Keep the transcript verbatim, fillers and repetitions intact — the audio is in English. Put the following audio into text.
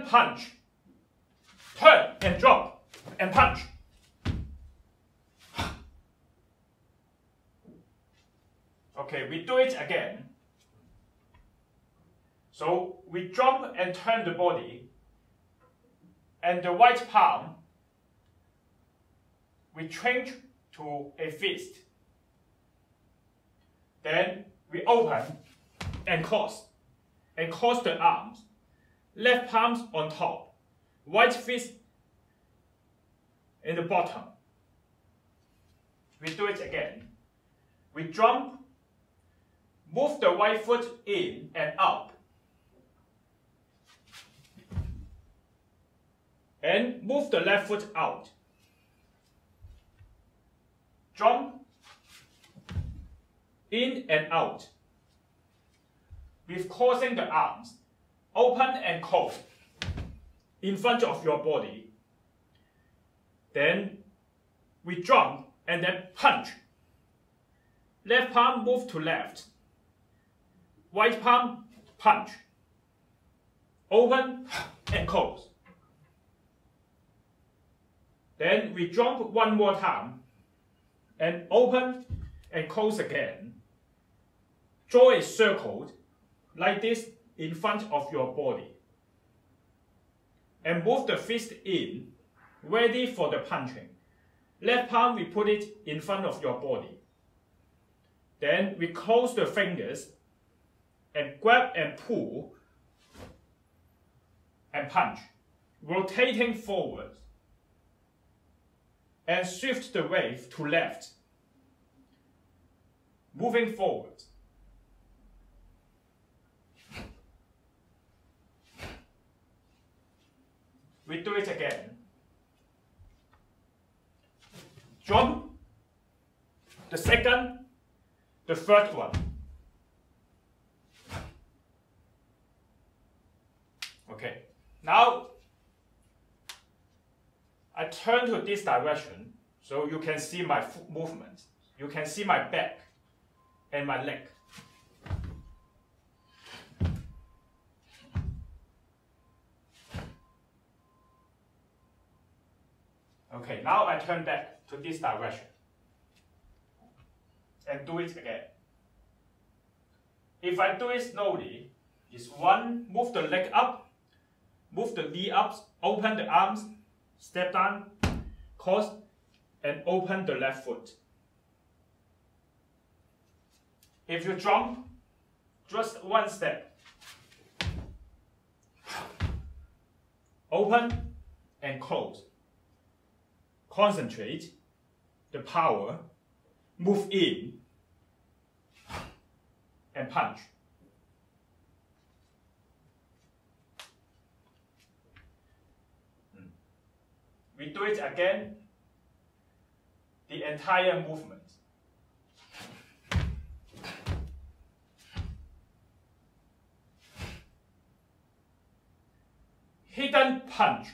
and punch. Turn and drop and punch. Okay, we do it again. So we drop and turn the body, and the right palm we change to a fist. Then we open and cross, and cross the arms. Left palms on top, right fist in the bottom. We do it again. We jump, move the right foot in and up, and move the left foot out. Jump in and out. With crossing the arms, open and close in front of your body. Then we jump and then punch. Left palm move to left. Right palm punch. Open and close. Then we jump one more time and open and close again. Draw a circle like this in front of your body and move the fist in, ready for the punching. Left palm we put it in front of your body. Then we close the fingers and grab and pull and punch, rotating forward. And shift the wave to left, moving forward. We do it again. Jump, the second, the third one. Okay, now I turn to this direction, so you can see my foot movement. You can see my back and my leg. Okay, now I turn back to this direction and do it again. If I do it slowly, it's one, move the leg up, move the knee up, open the arms, step down, cross, and open the left foot. If you jump, just one step. Open and close. Concentrate the power. Move in and punch. We do it again, the entire movement. Hidden punch.